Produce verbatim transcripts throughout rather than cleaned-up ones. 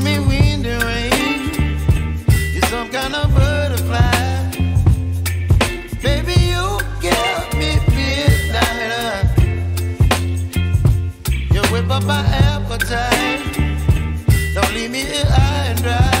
give me wind and rain. You're some kind of butterfly. Baby, you give me feel lighter. You whip up my appetite. Don't leave me here high and dry.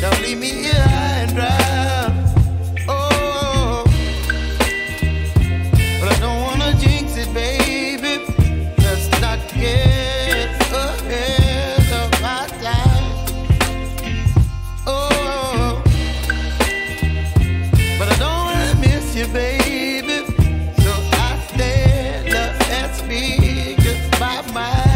Don't leave me here high and dry. Oh, but I don't wanna jinx it, baby. Let's not get ahead of my time. Oh, but I don't wanna miss you, baby. So I stand up and speak just my mind.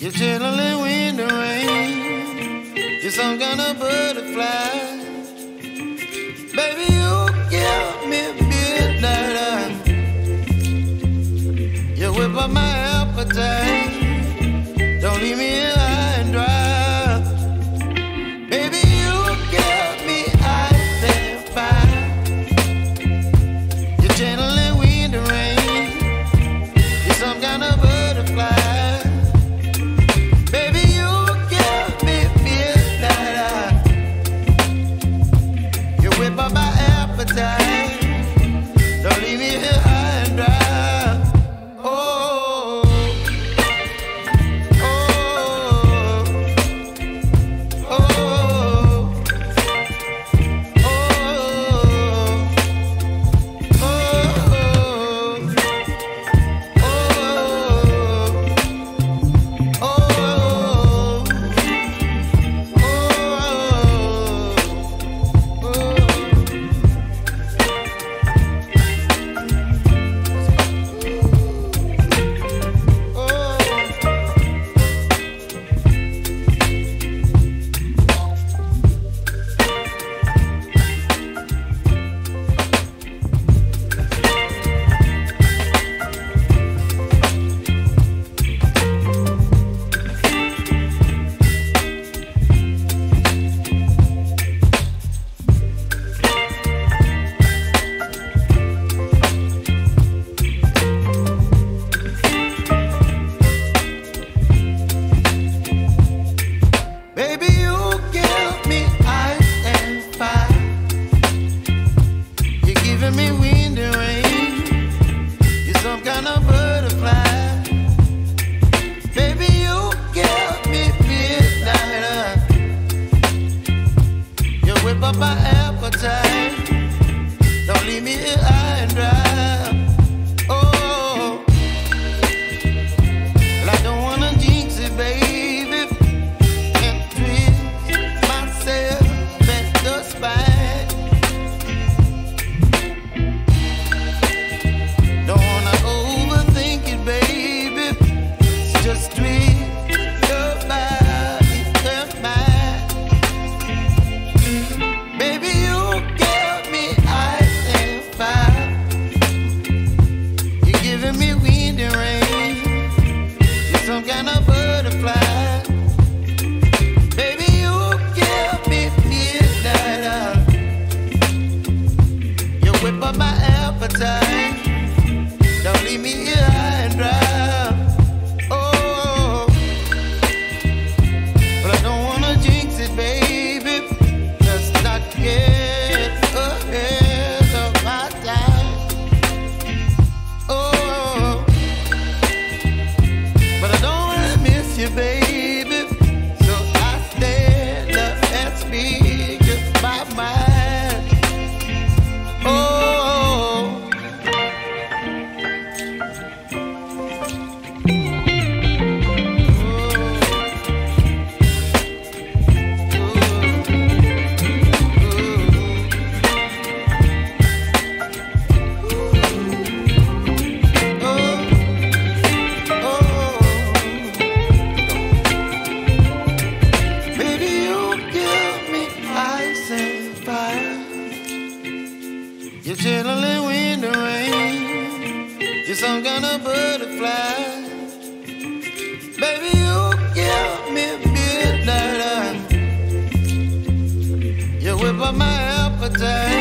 You're chilling when the rain. You're some kind of butterfly. Baby, you give me midnight. You whip up my appetite. Don't leave me in high and dry. Baby, you give me ice and fire. You're chilling when the rain. You're some kind of butterfly. Don't leave me here high and dry. Oh, oh, oh, oh, oh, oh, oh, oh, oh. Up my appetite. Don't leave me here high and dry. Oh, but I don't wanna jinx it, baby. And treat myself at the spine. Don't wanna overthink it, baby. It's just treat. Don't leave me here high and dry. Oh, you, baby. So I stand up and speak my mind. Oh, you're chilling when the rain, you're some kind of butterfly. Baby, you give me midnight, you whip up my appetite.